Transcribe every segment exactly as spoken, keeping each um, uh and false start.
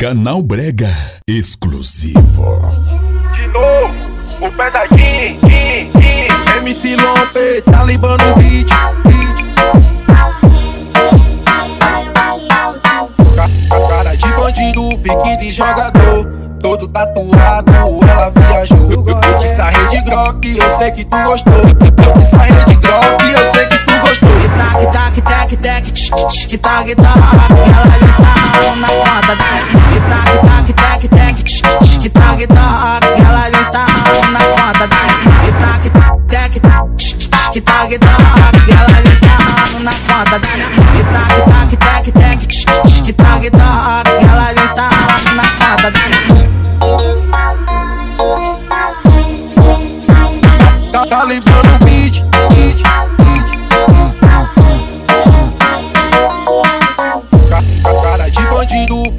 Canal Brega Exclusivo. De novo, o pesadinho. M C Lomp, tá levando o beat. Cara de bandido, pique de jogador. Todo tatuado, ela viajou. Eu te sarrei de groque, eu sei que tu gostou. Eu te sarrei de groque, eu sei que tu gostou. Tac, tac, tac, tac, que tac, tac, ela lança a mão na ponta. Tac, tac, tac, tac, que tac, tac, ela lança a mão na ponta. Tac, tac, tac, que tac, tac, ela lança a mão na ponta. Tac, tac, tac, tac, que tac, tac, ela lança a mão na ponta. Tá limpando o beat.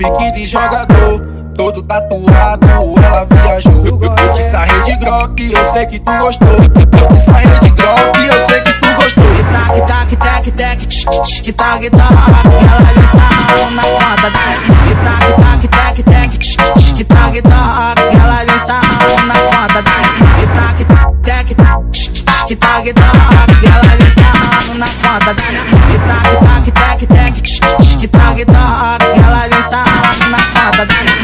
Pique de jogador, todo tatuado, ela viajou. Eu te sarrei de groque, eu sei que tu gostou. Eu te sarrei de groque, eu sei que tu gostou. Tac, tac, tac, tac, que tac, tac, ela lança a mão na ponta. Tac, tac, tac, tac, que tac, tac, ela lança a mão na ponta. Tac, tac, tac, que tac, tac, ela lança a mão na ponta. Tac, tac, tac, tac, que tac, tac, ela lança a mão na ponta. Ela lança a mão na ponta.